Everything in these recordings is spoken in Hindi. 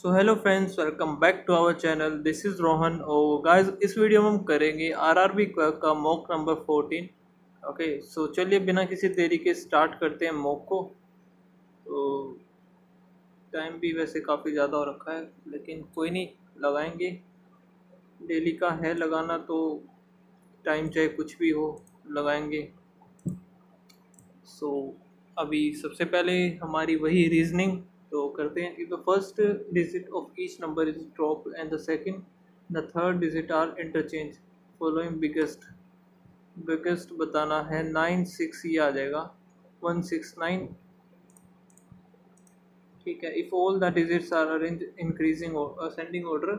So hello friends, welcome back to our channel. This is Rohan. और गाइस इस वीडियो में हम करेंगे आरआरबी का मॉक नंबर 14। ओके सो चलिए बिना किसी देरी के स्टार्ट करते हैं मॉक को। तो टाइम भी वैसे काफ़ी ज़्यादा हो रखा है, लेकिन कोई नहीं, लगाएंगे। डेली का है लगाना, तो टाइम चाहे कुछ भी हो लगाएंगे। सो अभी सबसे पहले हमारी वही रीजनिंग तो करते हैं। If the first digit of each number is drop and the second the third digit are interchange, following biggest बताना है। 96 ये आ जाएगा, 169 ठीक है। If all the digits are arrange increasing ascending order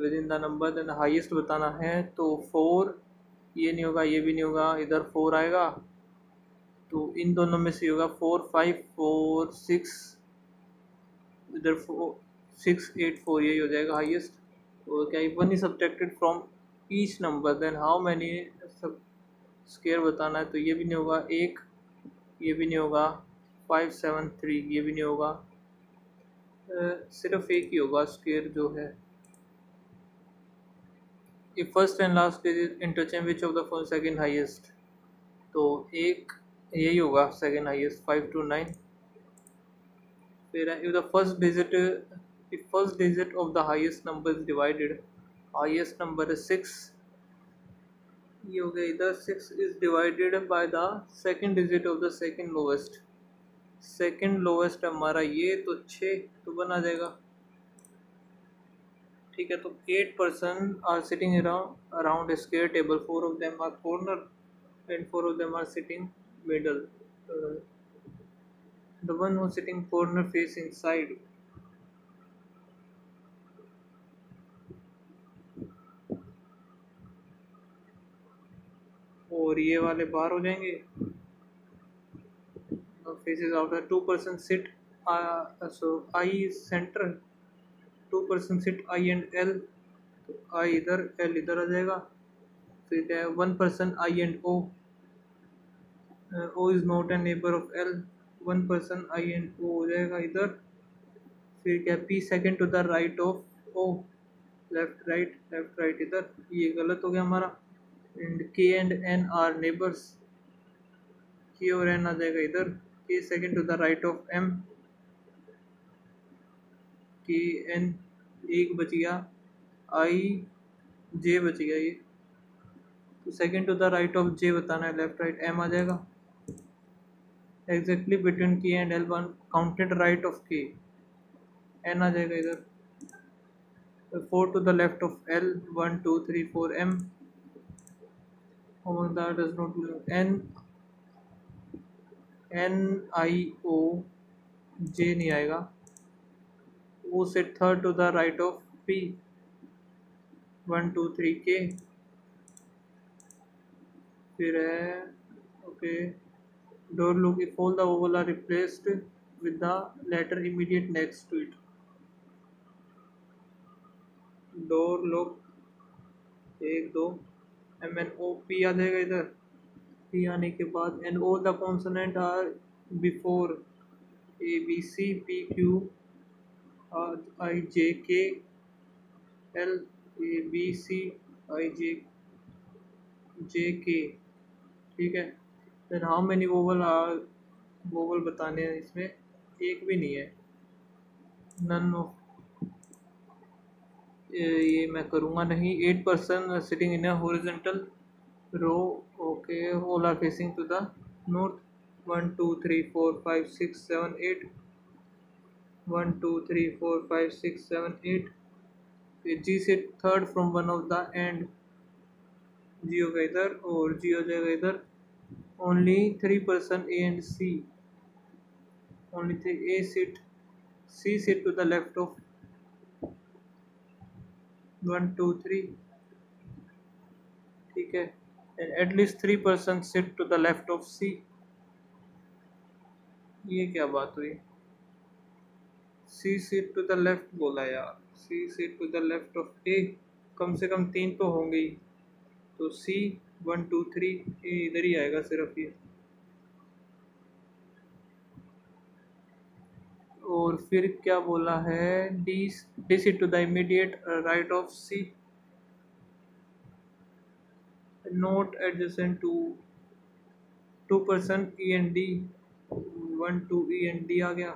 within the number then highest बताना है। तो 4 ये नहीं होगा, ये भी नहीं होगा, इधर 4 आएगा। तो इन दोनों में से होगा 4, 5, 4, 6, इधर 4, 6, 8, 4 यही हो जाएगा हाईएस्ट। और क्या वन ही subtracted from each number then how many सब स्केयर बताना है। तो ये भी नहीं होगा, 1 ये भी नहीं होगा, 5, 7, 3 ये भी नहीं होगा, सिर्फ एक ही होगा स्केयर जो है। ये first and last digit interchange which of the phone second highest, तो 1 यही होगा सेकेंड हाईएस्ट, 529। फिर if the first digit of the highest number is divided, highest number है 6 ये हो गया इधर, 6 is divided by the second digit of the second lowest हमारा ये, तो 6 तो बना जाएगा ठीक है। तो 8 person are sitting around a square table, 4 of them are corner and 4 of them are sitting middle. The one who sitting corner face inside. और ये वाले बाहर हो जाएंगे। Faces out. 2 person sit. So I is center. 2 person sit I and L. तो I इधर, L इधर आ जाएगा। फिर 1 person I and O. O is not a neighbor of L, 1 person I and O हो जाएगा इधर। फिर क्या P second to the right of O, left right इधर, ये गलत हो गया हमारा। And K and N are neighbors, K और N आ जाएगा इधर, K second to the right of M, K N 1 बच गया, I J बच गया ये। तो second to the right of J बताना है, लेफ्ट राइट एम आ जाएगा। Exactly between K and L one counted right of K, N आ जाएगा इधर। 4 to the left of L, 1, 2, 3, 4 M, और that does not belong N, N I O J नहीं आएगा। ओ से 3rd to the right of P, 1, 2, 3 K, फिर है okay. Door look if all the Oval are replaced with the letter immediate next to it. Door look 1, 2 M N O P आ जाएगा इधर। पी आने के बाद and all the consonant are before A B C, P Q I J K L, A B C I J J K ठीक है। फिर हाउ मैनी वोवल बताने हैं, इसमें एक भी नहीं है, नन ऑफ ये मैं करूँगा नहीं। 8 person sitting in a horizontal row, okay all are facing to the north, 1, 2, 3, 4, 5, 6, 7, 8, 1, 2, 3, 4, 5, 6, 7, 8। G से 3rd from one of the end, G हो गया इधर, और जी हो जाएगा इधर। Only 3 person A and C, only 3 A seat, C seat to the left of 1, 2, 3 ठीक है। And at least 3 person seat to the left of C. ये क्या बात हुई, C seat to the left बोला यार, C seat to the left of ए, कम से कम 3 तो होंगे ही। तो C 1, 2, 3 ये इधर ही आएगा सिर्फ ये। और फिर क्या बोला है, DC to the immediate right of C not adjacent to 2% E and D, 1 2 E and D आ गया।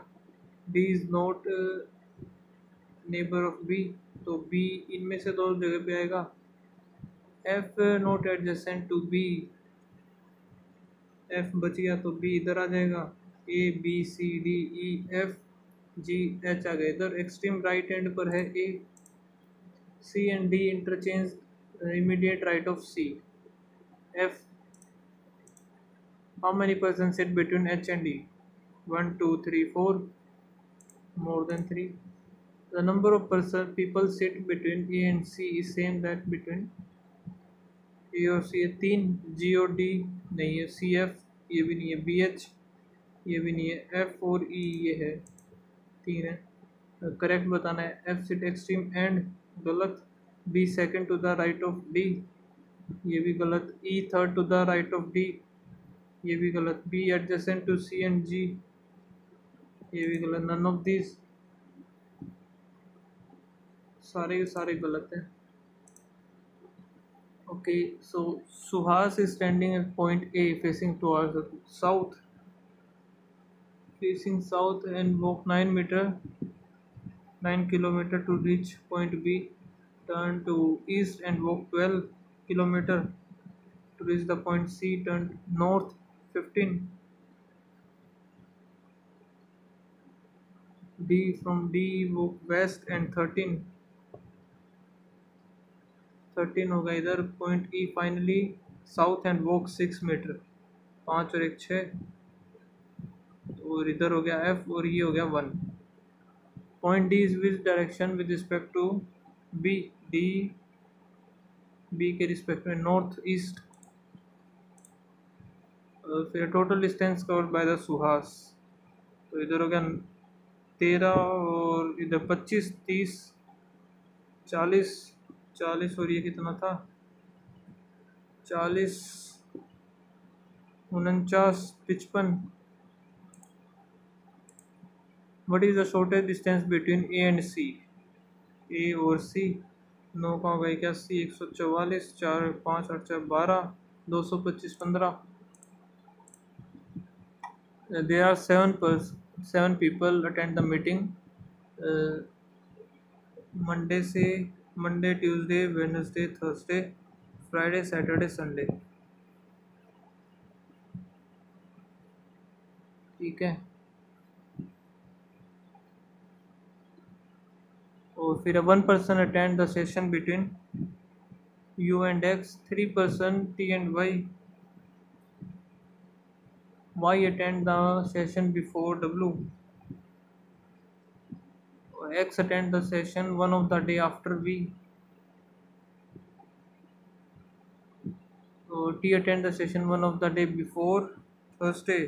D is not neighbor of B, तो B इनमें से दो जगह पे आएगा। F not adjacent to B, F बच गया तो B इधर आ जाएगा। A B C D E F G H आ गया इधर। एक्सट्रीम राइट एंड पर है A, C and D interchange immediate right of C। F how many person sit between H and D? 1 2 3 4, more than 3. The number of people sit between A and C is same that between A और C है 3। G और D नहीं है, सी एफ ये भी नहीं है, बी एच ये भी नहीं है, एफ और ई ये है, 3 है। करेक्ट बताना है। एफ सिट एक्सट्रीम एंड, गलत। B second to the right of D, ये भी गलत। E third to the right of D, ये भी गलत। B adjacent to C and G, ये भी गलत। नन ऑफ दिस, सारे के सारे गलत हैं। Okay, so Suhas is standing at point A, facing towards the south. Facing south and walk 9 kilometer to reach point B. Turn to east and walk 12 kilometer to reach the point C. Turn north 15. D from D walk west and 13. 13 होगा इधर। Point E finally south and walk 6 meter, 5 और 1 6, और इधर हो गया एफ और ये हो गया 1। Point D is which direction with respect to B? D B के रिस्पेक्ट में नॉर्थ ईस्ट। फिर total distance covered by the Suhas, तो इधर हो गया 13 और इधर 25 30 40 40 और ये कितना था 40 49 55। What is the shortest distance between A and C? A और सी 9 का होगा 81, 144, 4 5 8 4 12, 225 15। There are 7 people attend the meeting Monday, Tuesday, Wednesday, Thursday, Friday, Saturday, Sunday। ठीक है, और फिर 1 person attend the session between U and X, 3 person T and Y। Y attend the session before W। X attend the session 1 of the day after V. So T attend the session 1 of the day before Thursday।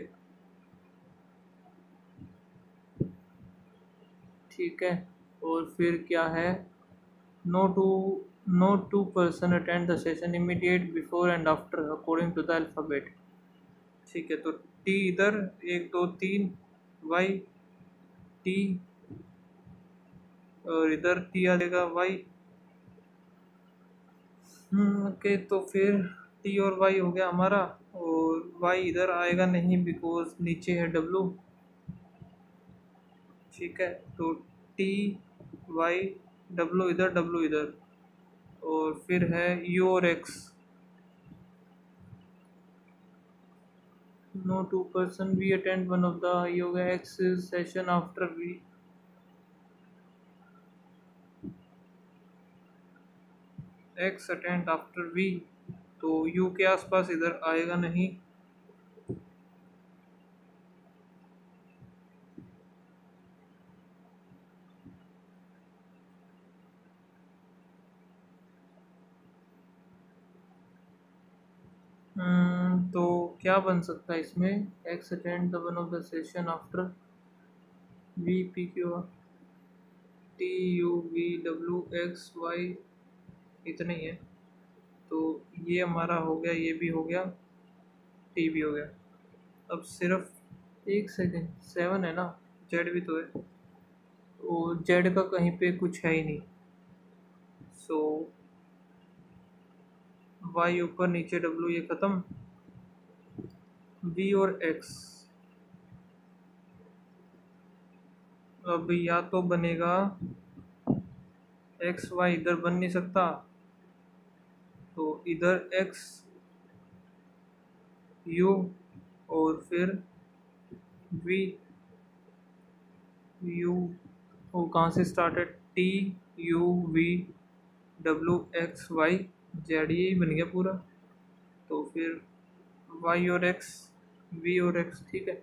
ठीक है, और फिर क्या है, no 2 person attend the session immediate before and after according to the alphabet। ठीक है, तो T इधर 1 2 3, Y T और इधर टी आ जाएगा वाई। ओके, तो फिर टी और वाई हो गया हमारा, और वाई इधर आएगा नहीं बिकॉज नीचे है डब्लू। ठीक है, तो टी वाई डब्लू इधर, और फिर है यू और X. no 2 person V attend 1 of the, ये हो गया X session after V. X attend after V, तो U के आसपास इधर आएगा नहीं। तो क्या बन सकता है इसमें? X attend the 1 of the session after V, P Q T U V W X Y, इतना ही है। तो ये हमारा हो गया, ये भी हो गया, टी भी हो गया। अब सिर्फ 1 सेकेंड, 7 है ना, जेड भी तो है। और जेड का कहीं पे कुछ है ही नहीं। सो वाई ऊपर नीचे डब्ल्यू ये ख़त्म, बी और एक्स। अब या तो बनेगा एक्स वाई, इधर बन नहीं सकता तो इधर एक्स यू और फिर वी यू। वो कहाँ से स्टार्ट है? T U V W X Y Z, ये बन गया पूरा। तो फिर वाई और एक्स, वी और एक्स, ठीक है।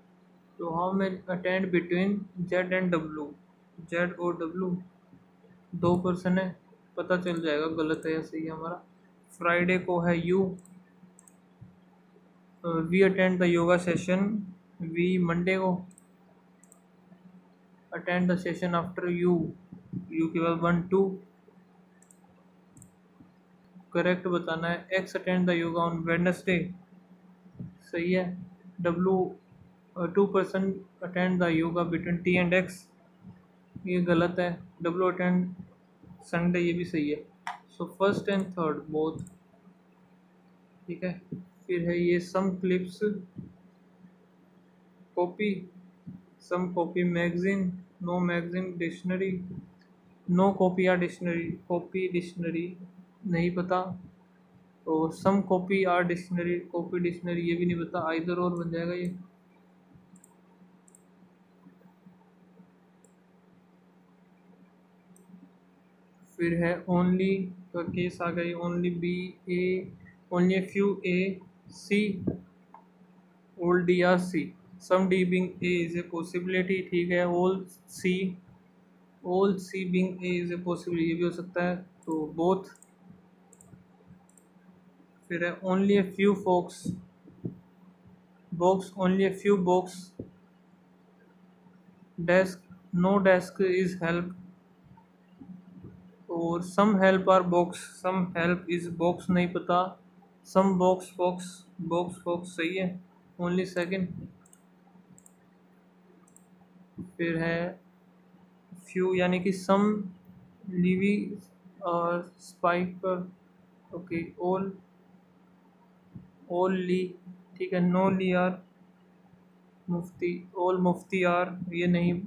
तो how man attend between Z and W? Z और डब्लू दो पर्सन है, पता चल जाएगा गलत है या सही है हमारा। फ्राइडे को है U, V attend the yoga session, V Monday को। Attend the session after U, U के बाद 1 2 करेक्ट बताना है। X attend the yoga on Wednesday, सही है। W 2 person attend the yoga between T and X, ये गलत है। डब्लू अटेंड संडे, ये भी सही है। So first and third both, ठीक है। फिर है ये some clips copy, some copy magazine, no magazine dictionary, no copy are dictionary, copy dictionary नहीं पता। और some copy are dictionary, copy dictionary ये भी नहीं पता, आइदर और बन जाएगा ये। फिर है ओनली का केस आ गई, only B A, only few A C, all D are C. Some D being A is a possibility, ठीक है। All C being A is a possibility, ये भी हो सकता है। तो बोथ। फिर है only a few fox box, only a few box. Desk, no desk is help. और some help are box, some help is box नहीं पता। Some box fox, box fox सही है, ओनली सेकेंड। फिर है फ्यू यानी कि सम लीवी और स्पाइक पर, ओके। ऑल, ऑल ली, ठीक है। नो ली आर मुफ्ती, ऑल मुफ्ती आर ये नहीं,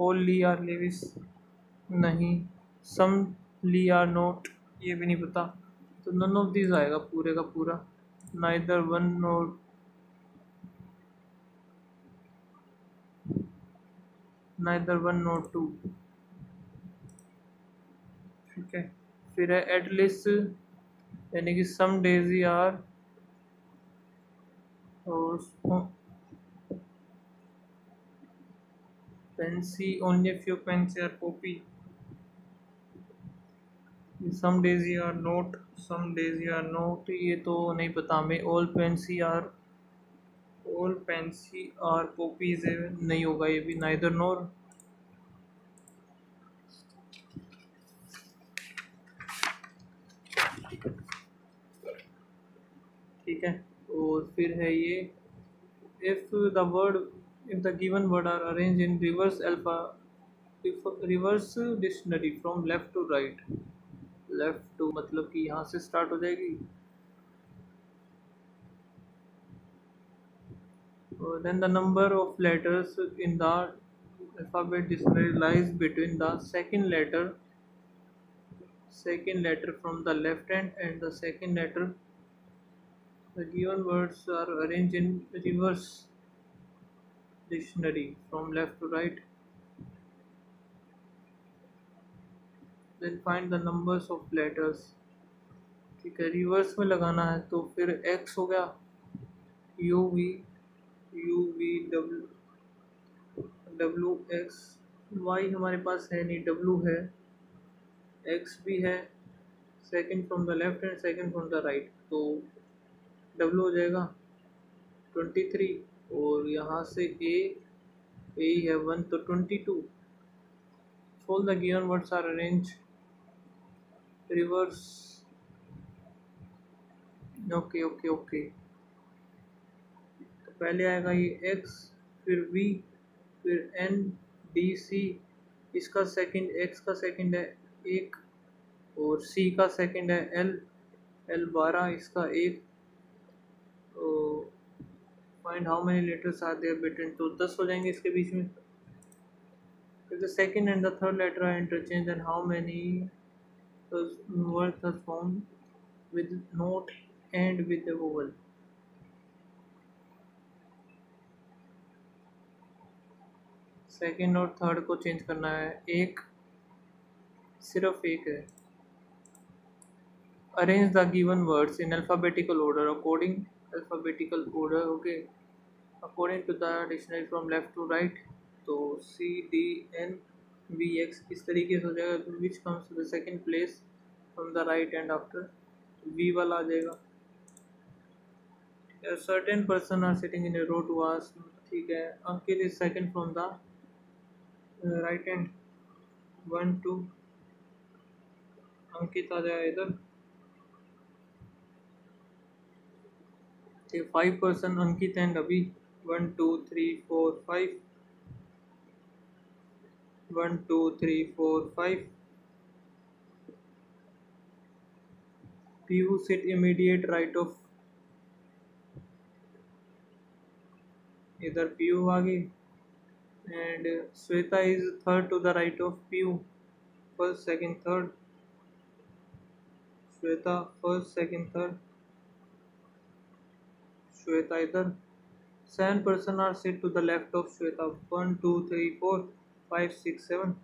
ऑल ली आर लेविस नहीं, सम ली आर नोट ये भी नहीं पता। तो नन ऑफ दीज आएगा पूरे का पूरा, नाइदर वन नोट टू, ठीक है। फिर है एटलीस्ट यानी कि सम डेजी आर, और Pence, only few Pence are copy. Some days या नोट, सम डेज या नोट ये तो नहीं पता हमें। ऑल पेंसी आर कॉपीज नहीं होगा ये भी, नाइदर नोर। ठीक है। और फिर है ये if the given word are arrange in reverse alpha, reverse dictionary from left to right. Left to मतलब कि यहाँ से स्टार्ट हो जाएगी, और then the number of letters in the alphabet dictionary lies between the second letter from the left hand and the second letter. The given words are arrange in reverse dictionary from left to right. Then find the numbers of letters, ठीक है। रिवर्स में लगाना है तो फिर x हो गया u v w x, y हमारे पास है नहीं, w है, x भी है, second from the left and second from the right. तो w हो जाएगा 23, और यहाँ से a है 1 तो 22। All the given words are arranged reverse, okay. तो पहले आएगा ये x, फिर v, फिर n, d, c, इसका सेकंड एक्स का सेकंड है एक और सी का सेकंड है एल, L12 इसका एक। Find how many letters are there between, तो 10 हो जाएंगे इसके बीच में। The second and the third letter are interchange and how many words are found with note and with the vowel. Second और थर्ड को चेंज करना है, एक सिर्फ एक है। Arrange the given words in alphabetical order according alphabetical order. Okay, according to the dictionary from left to right, तो C D N B X इस तरीके से हो जाएगा। Which comes to the second place from the right and after, V वाला आ जाएगा। Certain person are sitting in a row to आस, ठीक है। Ankit is second from the right hand, 1 2 Ankit आ जाए इधर। 5 पर्सन अंकित एंड अभी, 1 2 3 4 5, 1 2 3 4 5। Piyu sit immediate right of, इधर पीयू आ गई। and Sweta is third to the right of Piyu, first, second, third. Sweta first, second, third. Sweta इधर। 7 person are sit to the left of Sweta, 1 2 3 4 5 6 7,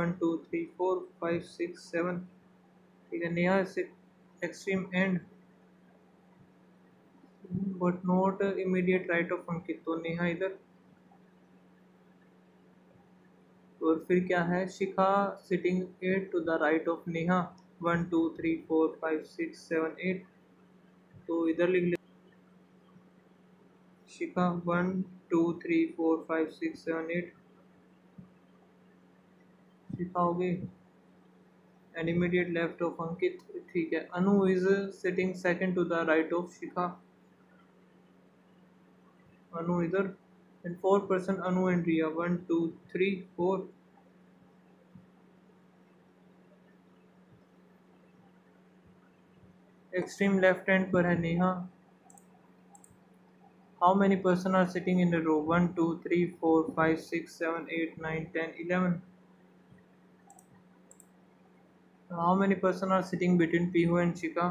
1 2 3 4 5 6 7, ठीक है। Neha is extreme end but not immediate right of Ankit, तो नेहा इधर। और फिर क्या है, Shikha sitting 8 to the right of Neha, 1 2 3 4 5 6 7 8, तो इधर लिख ले शिखा 1 2 3 4 5 6 7 8, शिखा हो गई। And immediate left of Ankit, ठीक है। Anu is sitting second to the right of Shikha, Anu इधर। and 4 person Anu and Riya, 1 2 3 4, extreme left hand पर है Neha. how many person are sitting in a row, 1 2 3 4 5 6 7 8 9 10 11, how many person are sitting between Pihu and Shika,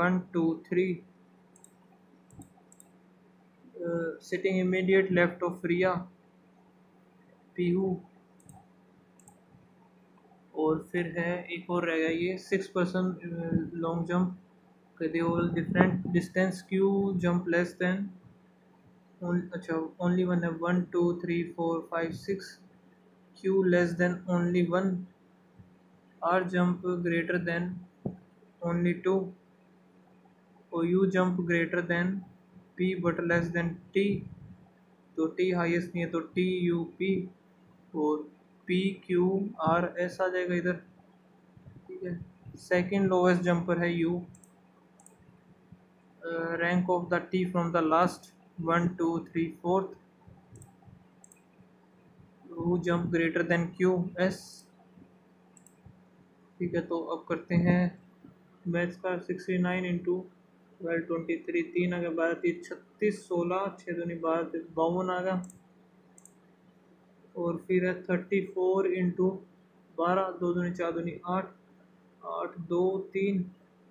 1 2 3, sitting immediate left of Riya, Pihu, और फिर है एक और रहेगा ये 6 person long jump, they all different distance, Q jump less than, अच्छा only one है, 1 2 3 4 5 6, Q less than only 1, R jump greater than only 2, और U jump greater than P but less than T, तो T हाईएस्ट नहीं है तो T U P, और P Q R S आ जाएगा इधर, ठीक है। सेकेंड लोवेस्ट जम्पर है U, rank of the T from the last, 1 2 3 4, U jump greater than Q S, ठीक है। तो अब करते हैं मैथ्स का 69 × 12 23, 3 आ गया, 12 3 36, 16, 6 2 12 52 आ गया। और फिर है 34 × 12, 2 2 4 2 8, 8 2 3,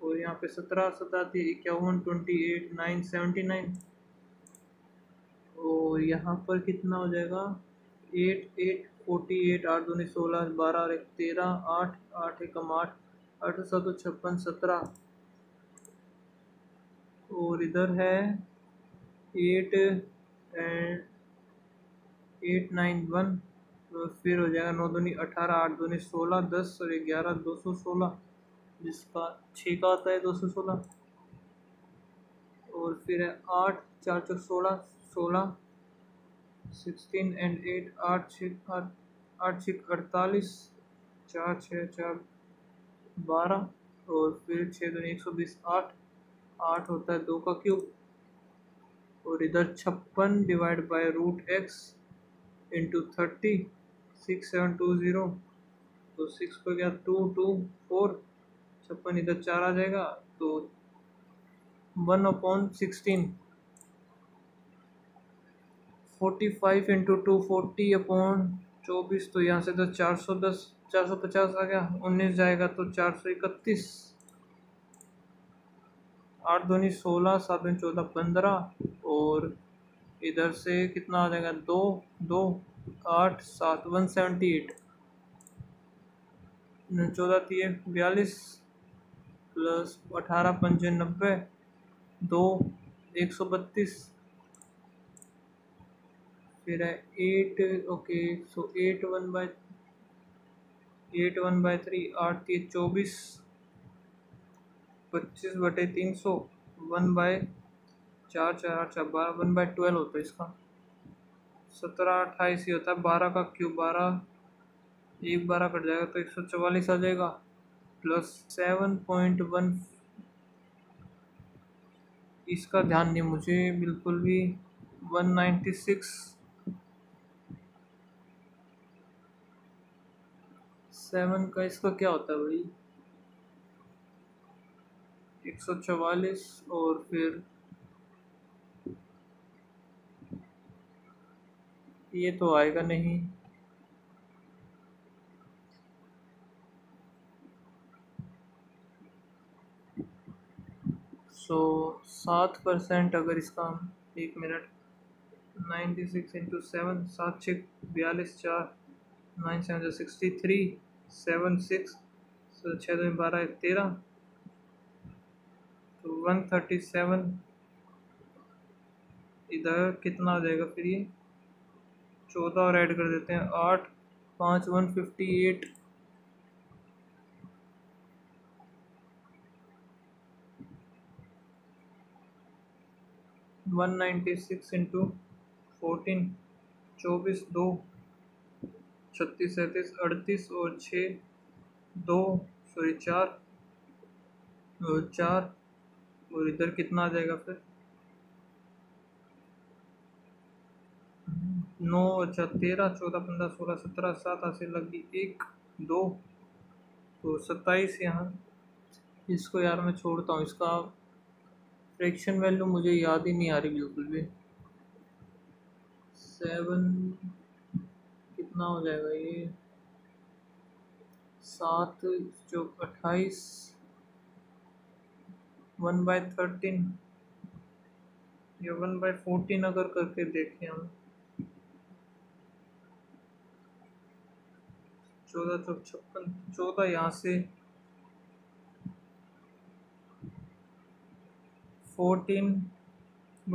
और यहाँ पे 17 17 51 28 9 79, और यहाँ पर कितना हो जाएगा 8 8 48, 8 2 16, 12 13, 8 8 1 8, 8 7 56 17, और इधर है 8 9 1, फिर हो जाएगा 9 2 18, 8 2 16, 10 और 11, 216, जिसका 6 का आता है 216। और फिर है 8 4 4 16 16, 16 एंड 8, 8 6 48, 4 6 4 12, और फिर 6 2 120, 8 होता है 2 का क्यूब, और इधर 56 डिवाइड बाय √x × 30, 6720 तो 6 पर गया 2 2 4 56 इधर 4 आ जाएगा तो 1/16 45 × 2 40/24 तो यहाँ से 410 450 आ गया 19 जाएगा तो 431 8 दूनी 16 7 दूनी 14 15 और इधर से कितना आ जाएगा 2 2 8 7 178 14 3 42 प्लस 18 5 90 2 132 फिर है 8 ओके सो 8 1/3 8 3 24 25/300 1/4 4 4 4 12 1/12 होता है इसका 17 28 ही होता है 12 का क्यूब 12 1 12 कट जाएगा तो 144 आ जाएगा प्लस 7.1 इसका ध्यान नहीं मुझे बिल्कुल भी 196 7 का इसका क्या होता है भाई 144 और फिर ये तो आएगा नहीं सो 7% अगर इसका हम 1 मिनट 96 × 7 7 6 42 4 9 7 63 7 6 6 2 12 13 तो 137 इधर कितना आ जाएगा फिर ये 14 और ऐड कर देते हैं 8 5 158 196 × 14 24 2 36 37 38 और 4 और इधर कितना आ जाएगा फिर 9 अच्छा 13 14 15 16 17 7 8 लगी 1 2 तो 27 यहाँ इसको यार मैं छोड़ता हूँ इसका फ्रैक्शन वैल्यू मुझे याद ही नहीं आ रही बिल्कुल भी 7 कितना हो जाएगा ये 7 जो 28 1/13 या 1/14 अगर करके देखें हम 14 तो 56 14 यहाँ से 14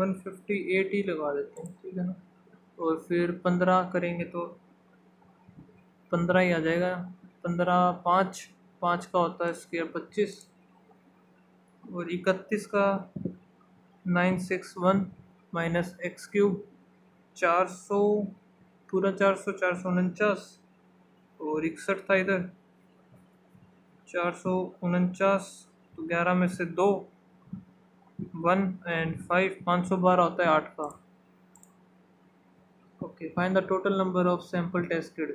158 ही लगा देते हैं ठीक है ना और फिर 15 करेंगे तो 15 ही आ जाएगा 15 5 का होता है स्क्वायर 25 और 31 का 961 माइनस एक्स क्यूब 400 पूरा 400 449 और 61 था इधर 449 तो 11 में से 2 1 और 5 512 होता है 8 का okay find the total number of sample tested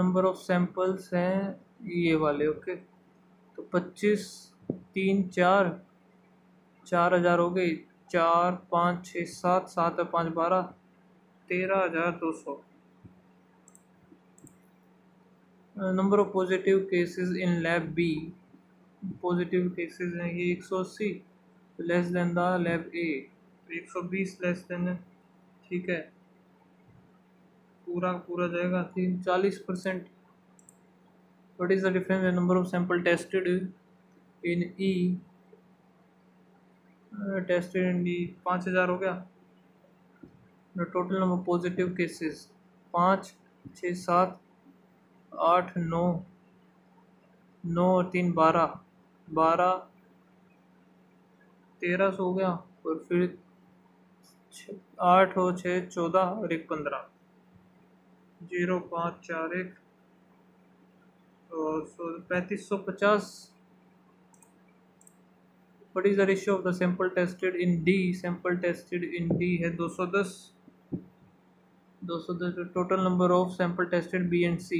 number of samples हैं ये वाले ओके तो 25 3 4 4000 हो गई 4 5 6 7 7 और 5 12 13200 number of positive cases in lab B positive cases हैं ये 180 less than the lab A 120 less than ठीक है पूरा पूरा जाएगा 40%। What is the difference in number of sample tested in E tested in D 5000 हो गया the total number of positive cases 5 6 7 8 9 9 और 3 12 12 1300 हो गया और फिर 8 और 6 14 और 1 15 0 5 4 1 और 3550 what is the ratio of the sample tested in D है 210 दोस्तों the total number of sample tested B and C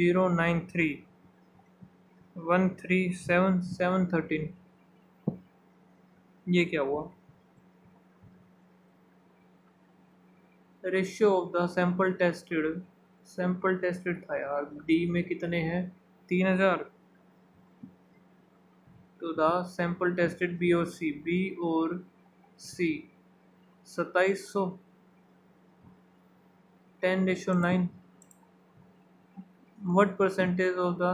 093 137 713। ये क्या हुआ? Ratio of the sample tested था यार, डी में कितने हैं 3000, तो द सैंपल टेस्टेड बी और C 2700 10:9। What percentage of the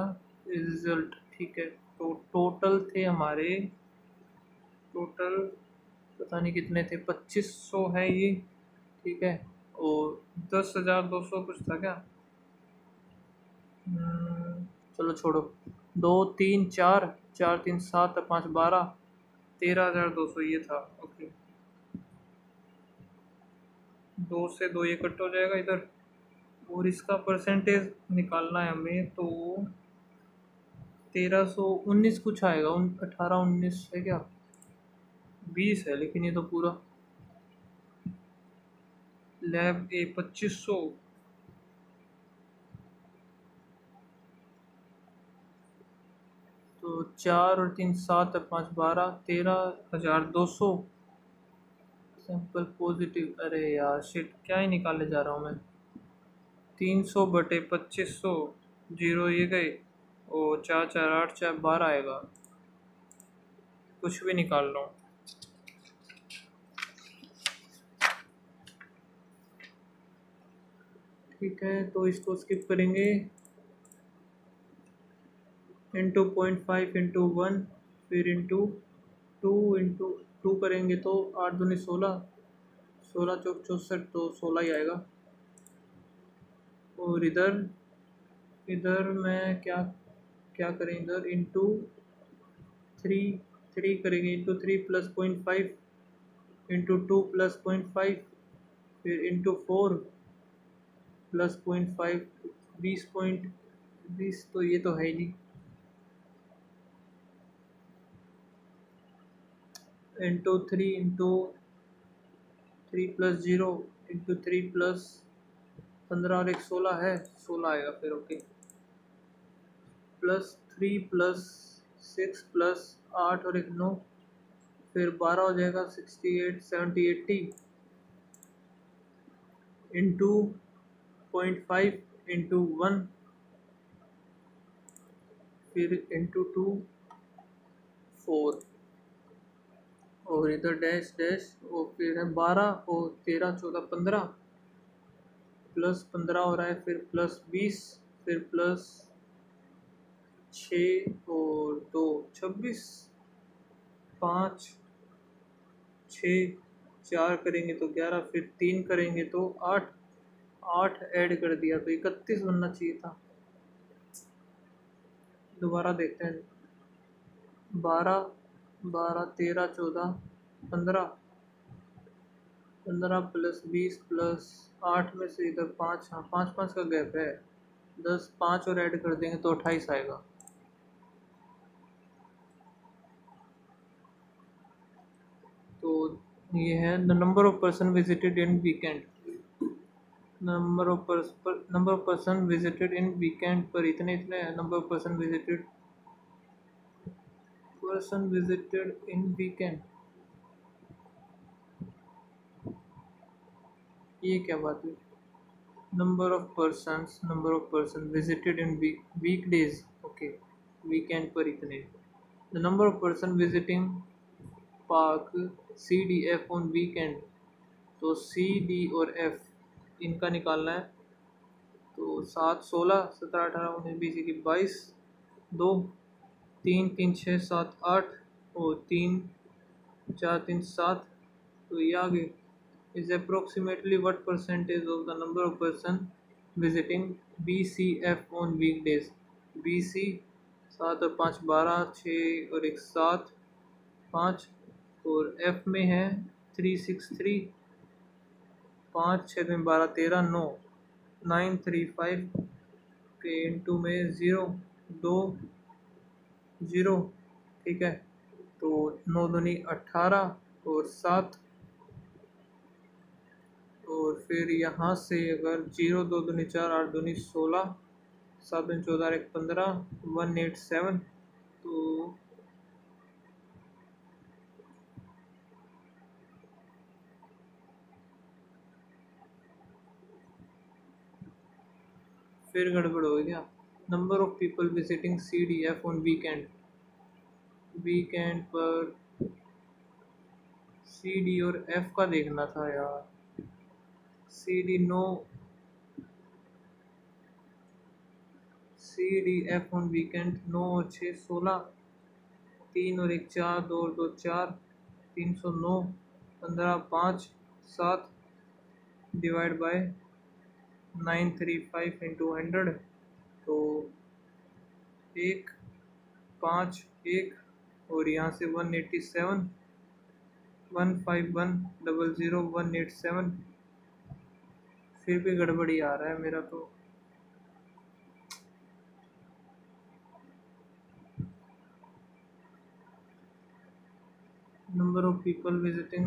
result? ठीक है, तो टोटल थे हमारे, टोटल पता नहीं कितने थे, 2500 है ये, ठीक है, और 10,200 कुछ था क्या, चलो छोड़ो, 2 3 4 4 3 7 5 12 13,200 ये था। ओके, 2 से 2 ये कट हो जाएगा इधर, और इसका परसेंटेज निकालना है हमें, तो 1319 कुछ आएगा, 1819 है क्या, 20 है, लेकिन ये तो पूरा लैब ए 2500 तो 4 और 3 7 5 12 13,200 सैंपल पॉजिटिव। अरे यार शिट, क्या ही निकालने जा रहा हूँ मैं। 300 बटे 2500 जीरो ये गए और 4 4 8 4 12 आएगा, कुछ भी निकाल लो। ठीक है, तो इसको स्किप करेंगे। इंटू 0.5 इंटू 1 फिर इंटू टू करेंगे तो 8 दूनी 16, 16 चौक 64, तो 16 ही आएगा। और इधर मैं क्या करें, इधर इंटू 3 करेंगे, इंटू 3 प्लस 0.5 इंटू 2 प्लस 0.5 फिर इंटू 4 प्लस 0.5 20 तो ये तो है ही नहीं। Into 3 into 3 plus 0 into 3 plus 15 और 1 16 है, 16 आएगा फिर। ओके, प्लस 3 प्लस 6 प्लस 8 और 1 9 फिर 12 हो जाएगा, 68 70 80 इंटू 0.5 इंटू 1 फिर इंटू 2 4 और इधर डैश डैश और फिर है 12 और 13 14 15 प्लस 15 हो रहा है, फिर प्लस 20 फिर प्लस 6 और 2 26 5 6 4 करेंगे तो 11 फिर 3 करेंगे तो 8 ऐड कर दिया तो 31 बनना चाहिए था। दोबारा देखते हैं, 12 12 13 14 15 15 प्लस 20 प्लस 8 में से इधर 5, हाँ 5 5 का गैप है 10, 5 और ऐड कर देंगे तो 28 आएगा। तो ये है the number of person visited in weekend, number of person visited in weekend पर इतने number of person visited in weekend. ये क्या बात है? Number of person visited in weekdays, okay weekend पर इतने। The number of person visiting park CDF on weekend, तो C D और F इनका निकालना है, तो 7 16 17 18 19 20 21 22 2 3 3 6 7 8 और 3 4 3 7 तो ये आगे is approximately what percentage of the number of person visiting BCF on weekdays. BC 7 और 5 12 6 और 1 7 5 और F में है 3 6 3 5 6 में 12 13 9 9 3 5 के इंटू में 0 2 0 ठीक है, तो 9 दूनी 18 और 7 तो और फिर यहाँ से अगर 0 2 दूनी 4 8 दूनी 16 7 दिन 14 1 15 187 तो 5 गड़बड़ हो गया। Number of people visiting CDF on weekend पर CD और F का देखना था यार। CD F ऑन वीकेंड 9 और 6 16 3 और 1 4 2 और 2 4 309 15 5 7 डिवाइड बाय 935 × 100 तो 1 5 1 और यहाँ से 187 151 00 187 फिर भी गड़बड़ी आ रहा है मेरा तो। नंबर ऑफ पीपल विजिटिंग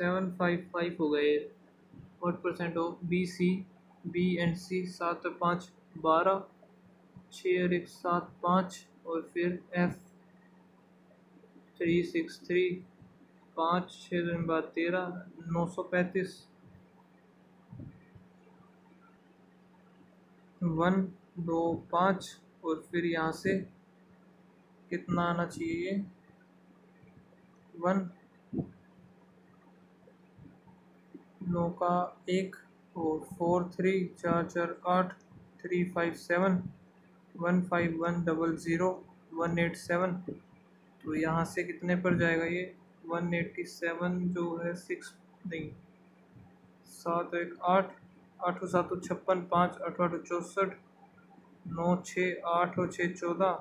755 हो गए। What percent of B and C 7 और 5 12 6 और 1 7 5 और फिर F 3 6 3 5 6 दिन बाद 13 935 1 2 5 और फिर यहाँ से कितना आना चाहिए 1 9 का 1 और 4 3 4 4 8 3 5 7 1 5 1 00 1 8 7 तो यहाँ से कितने पर जाएगा ये 187 जो है 6 नहीं 7 1 8 8 और 7 56 5 8 8 64 9 6 8 और 6 14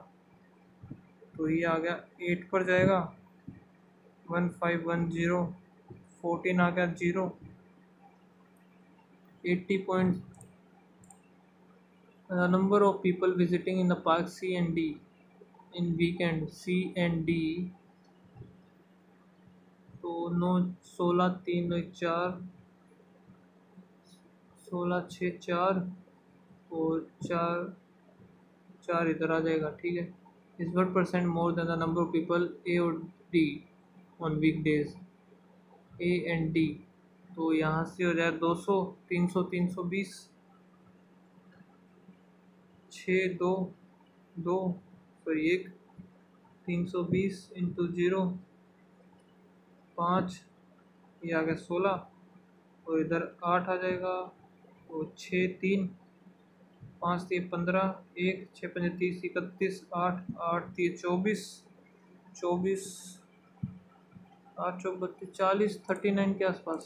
तो ये आ गया 8 पर जाएगा 1510 14 आ गया 0 80 point. Number of people visiting in the park C and D in weekend C and D तो 9 16 3 4 16 6 4 और 4 4 इधर आ जाएगा ठीक है। इस बार percent more than the number of people A और D on weekdays A and D तो यहाँ से हो जाए 200 300 320 6 2 2 1 320 × 0 5 ये आ गया 16 और इधर 8 आ जाएगा और 6 3 5 3 15 1 6 5 30 31 8 8 3 24 24 8 4 32 40 39 के आसपास।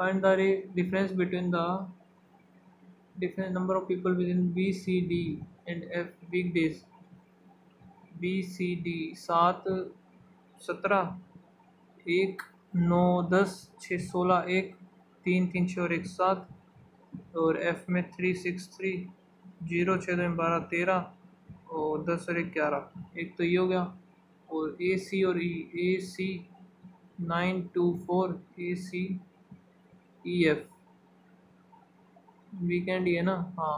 Find the difference between the difference number of people within B C D and F weekdays B C D 7 17 1 9 10 6 16 1 3 3 6 और 1 7 और F में 3 6 3 0 6 2 12 13 और 10 और 11 एक तो ये हो गया। और A C 9 2 4 A C E F weekend ही है ना हाँ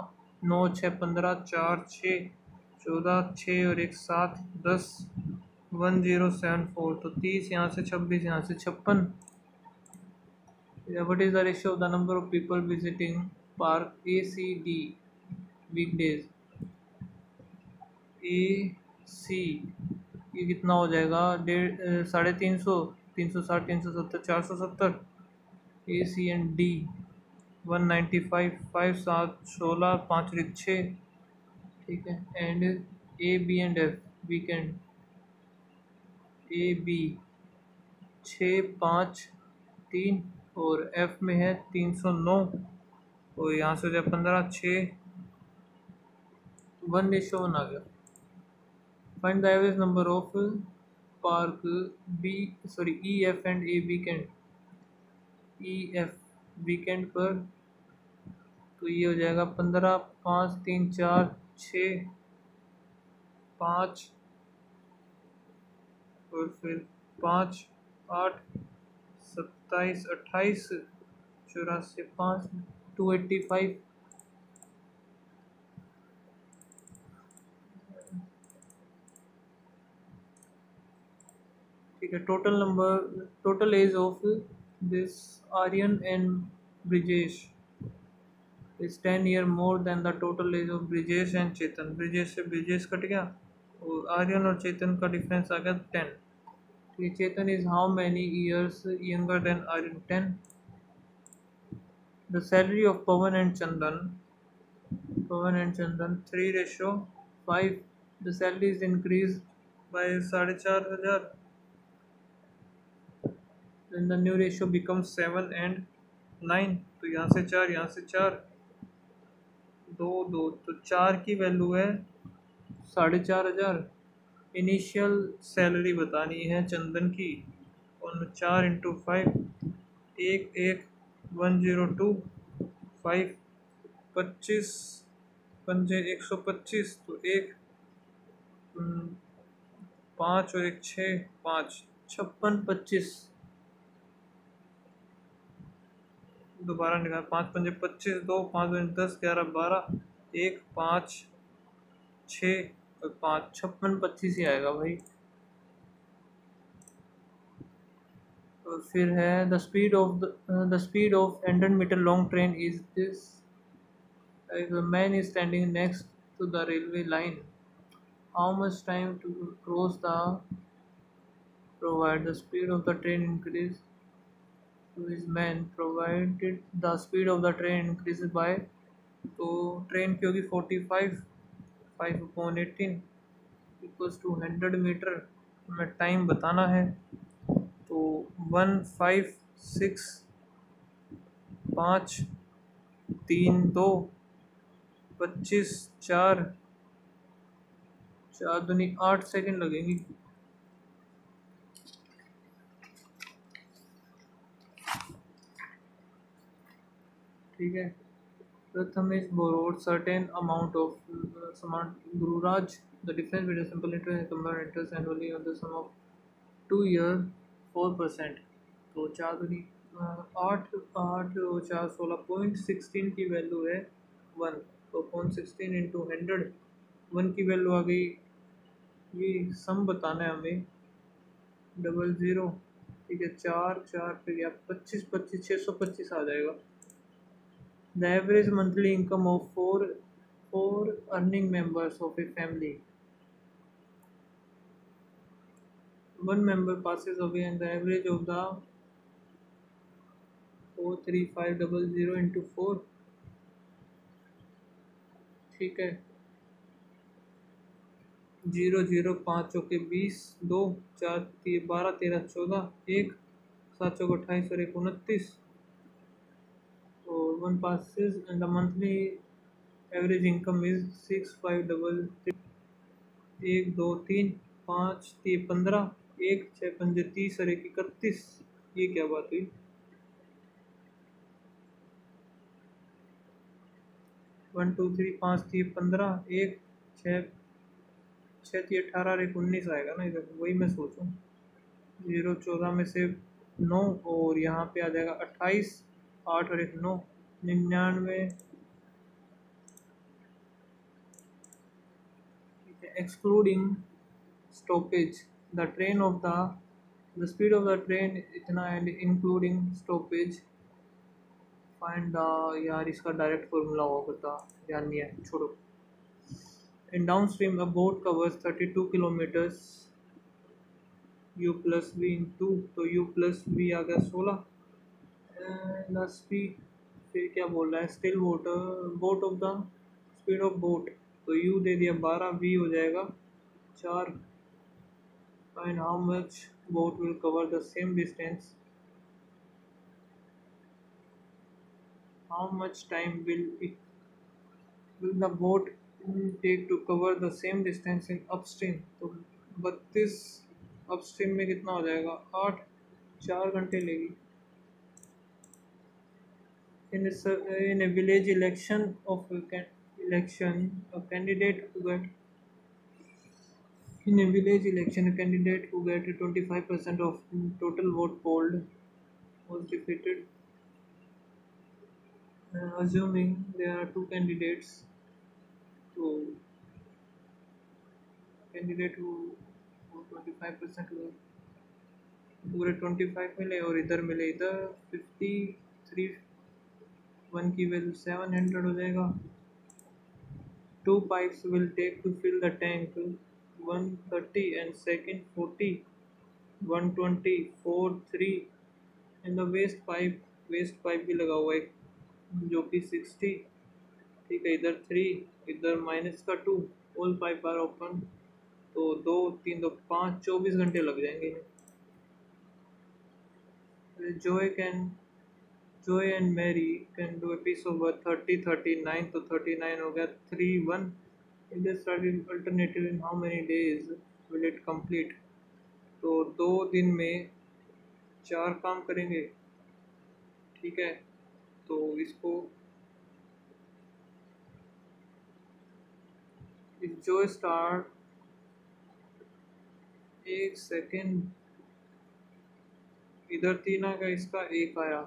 9 6 15 4 6 14 6 और 1 7 10 1074 तो 30 यहाँ से 26 यहाँ से 56। What is the ratio of the number of people visiting park A C D weekdays A C ये कितना हो जाएगा 350 360 370 470 A C and D 195 5 7 16 5 6 ठीक है। And A B and F weekend A B 6 5 3 और F में है 309 और यहाँ से जब 15 6 1:1 आ गया। Find the average number of park E F and A weekend E F weekend पर तो ये हो जाएगा 15 5 3 4 6 5 और फिर 5 8 27 28 चौरासी 285 ठीक है। Total age of this Aryan and Brijesh is 10 year more than the total age of Brijesh and Chetan. Brijesh से ब्रिजेश कट गया और आर्यन और चेतन का डिफरेंस आ गया 10 ठीक है। Chetan is how many years younger than Aryan 10। The salary of Pawan and Chandan 3:5 the salary is increased by 4,500 then the new ratio becomes 7 and 9 तो यहाँ से चार 2 तो 4 की वैल्यू है 4,500। इनिशियल सैलरी बतानी है चंदन की और 4 × 5 1 1025 25 पंजे 125 तो 1 5 और 1 6 5 56 दोबारा निकाल 5 पंजे 25 2 5 10 11 12 1 5 6 5 56 ही आएगा भाई। और फिर है the speed of 100 meter long train is this if a man is standing next to the railway line how much time to cross the provide the speed of the train increase to is man provided the speed of the train increase by तो ट्रेन की होगी 45 5/18 इक्वल्स टू 100 मीटर में टाइम बताना है तो 1 5 6 5 3 2 25 4 4 दूनी 8 सेकेंड लगेंगी। ठीक है। Prathamesh borrowed certain amount of समान Gururaj the difference between simple interest and compound interest annually on the sum of 2 year 4% तो 4 दूनी 8 और 4 16 0.16 की वैल्यू है 1 तो 0.16 × 100 1 की वैल्यू आ गई ये सम बताना है हमें 00 ठीक है 4 4 पे गया 25 25 625 आ जाएगा। The average monthly income of four earning members of a family one member passes away and the average of the 43500 into 4 ठीक है 0 0 5 के 20 2 4 12 13 14 1 7 28 और 1 29 और 1 passes and the monthly average income is 6 5 3 1 2 3 5 3 15 1 6 5 30 और 1 31 ये क्या बात हुई। वन टू थ्री 5 3 15 1 6 6 3 18 और 1 19 आएगा ना इधर वही मैं सोचूं 0 14 में से 9 और यहाँ पे आ जाएगा 28 8 और 1 9 99 excluding stoppage the train of the speed of the train इतना and including stoppage find the यार इसका डायरेक्ट फॉर्मूला होगा तो ध्यान नहीं है छोड़ो। In downstream a boat covers 32 kilometers U+V × 2 तो U+V आ गया 16 प्लस V फिर क्या बोल रहा है still water boat of the speed of boat तो U दे दिया 12 V हो जाएगा 4 and how much boat will cover the same distance how much time will the boat take to cover the same distance in upstream तो 32 upstream में कितना हो जाएगा 8 4 घंटे लेगी। in a village election, a candidate who got 25% of total vote polled was defeated Assuming there are two candidates, so candidate who 25% लोग पूरे 25 मिले और इधर मिले इधर 53 1 की वैल्यू 700 हो जाएगा। 2 pipes will take to fill the tank, 130 and second 40, 120, 4 3 and the waste pipe भी लगा हुआ है जो कि 60, ठीक है। इधर 3, इधर माइनस का 2, ऑल पाइप आर ओपन, तो 2 3 2 5 24 घंटे लग जाएंगे। Joy and Mary can do a piece of work 30 39, तो 39 हो गया 3 1। If they started alternative in how many days will it complete? तो 2 दिन में 4 काम करेंगे, ठीक है। तो इसको जो स्टार 1 सेकेंड इधर 3 आ गया, इसका 1 आया।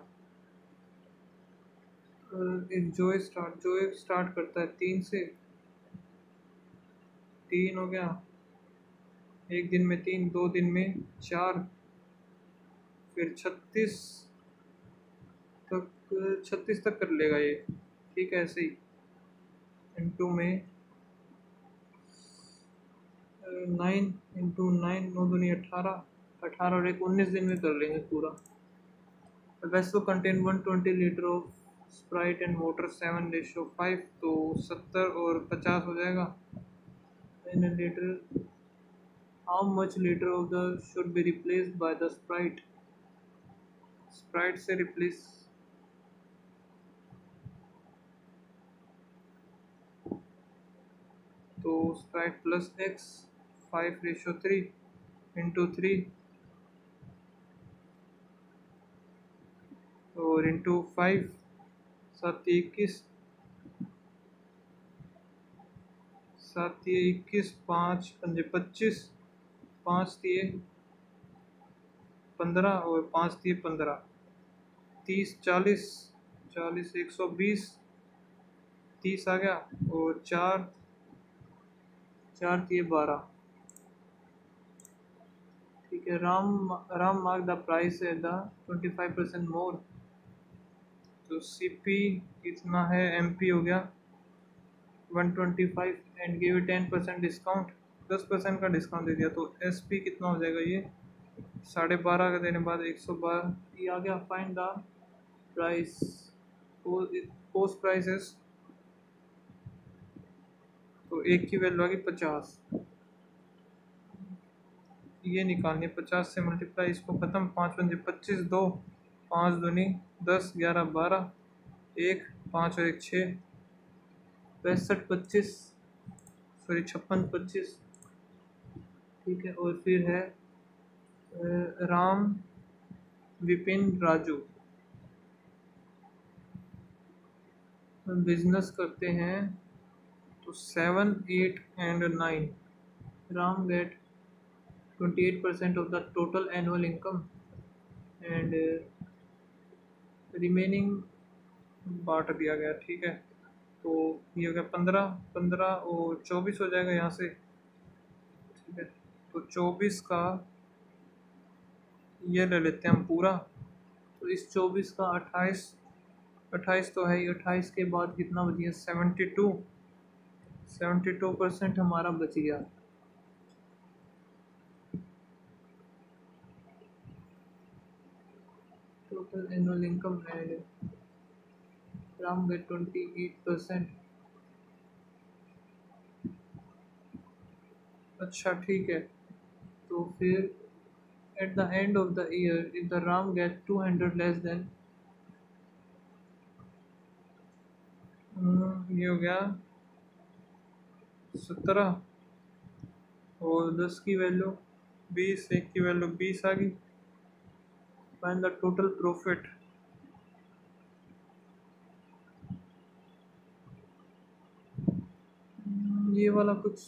जो स्टार्ट करता है 3 से, 3 हो गया 1 दिन में 3, 2 दिन में 4, फिर 36 तक कर लेगा ये, ठीक है। ऐसे ही इंटू में 9 इंटू 9, 9 दूनी 18 और 1 19 दिन में कर लेंगे पूरा। Vessel contain 120 liter of Sprite and water 7:5, तो 70 और 50 हो जाएगा। In litre how much litre of the should be replace by the sprite से रिप्लेस तो स्प्राइट प्लस एक्स 5:3 इंटू 3 और इंटू 5 7 21, 5 पंजे 25, 5 दिए 15 और 5 दिए 15, 30 40 40 120, 30 आ गया और 4 दिए 12, ठीक है। राम मार्क द प्राइस है द 25% मोर, तो CP इतना है, MP हो गया 125 एंड गिव 10% डिस्काउंट, 10% का डिस्काउंट दे दिया। तो SP कितना हो जाएगा ये 12.5 का देने बाद 112 ये आ गया। Find the price, post prices, तो 1 की वैल्यू आ गई 50, ये निकालनी 50 से मल्टीप्लाई, इसको खत्म। 5 पंजे 25, 2, 5 दूनी 10, 11 12, 1 5 और 1 6, 56 25, ठीक है। और फिर है राम विपिन राजू बिजनेस करते हैं, तो 7 8 and 9। Ram get 28% of the total annual income and remaining बांट दिया गया, ठीक है। तो ये हो गया 15 15 और 24 हो जाएगा यहाँ से, ठीक है। तो 24 का ये ले लेते हैं हम पूरा, तो इस 24 का 28 तो है ही। 28 के बाद कितना बच गया 72% हमारा बच गया। Total annual income and Ram get 28%, अच्छा ठीक है। तो फिर at the end of the year if the Ram get 200 less than, ये हो गया 17 और 10 की वैल्यू 20, 1 की वैल्यू 20 आ गई। फाइंड द टोटल प्रॉफिट, ये वाला कुछ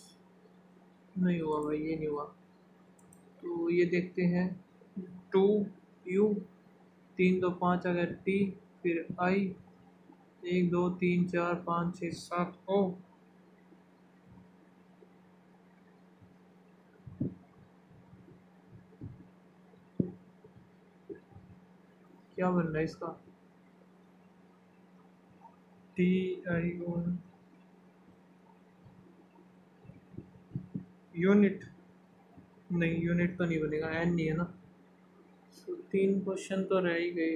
नहीं हुआ भाई, ये नहीं हुआ। तो ये देखते हैं 2 U, 3 2 5 आ गया T, फिर I, एक दो तीन चार पाँच छः सात को क्या बन रहा है इसका TIO यूनिट नहीं, यूनिट तो नहीं बनेगा, एन नहीं है ना। तीन क्वेश्चन तो रह ही गए।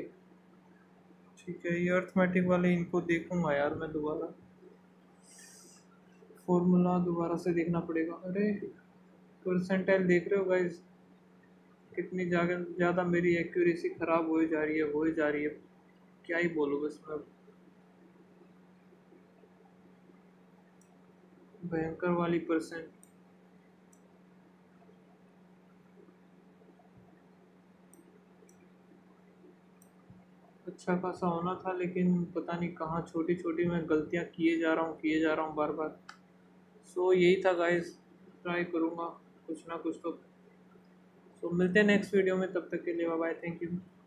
ठीक है, ये अर्थमेटिक वाले इनको देखूंगा यार मैं दोबारा, फॉर्मूला दोबारा से देखना पड़ेगा। अरे परसेंटाइल देख रहे हो गाइस, कितनी ज़्यादा मेरी एक्यूरेसी ख़राब हो जा रही है क्या ही बोलूँ बस मैं। भयंकर वाली परसेंट अच्छा खासा होना था, लेकिन पता नहीं कहाँ छोटी छोटी मैं गलतियाँ किए जा रहा हूँ बार बार। सो यही था गाइस, ट्राई करूँगा कुछ ना कुछ तो। सो मिलते हैं नेक्स्ट वीडियो में, तब तक के लिए बाय बाय, थैंक यू।